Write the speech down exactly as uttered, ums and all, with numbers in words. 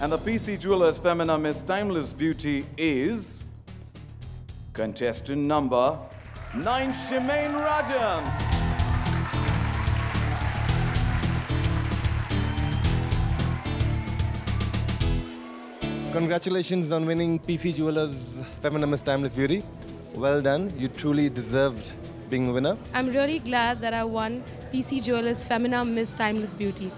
And the P C Jewelers Femina Miss Timeless Beauty is contestant number nine, Shimagne Rajan. Congratulations on winning P C Jewelers Femina Miss Timeless Beauty. Well done. You truly deserved being a winner. I'm really glad that I won P C Jewelers Femina Miss Timeless Beauty.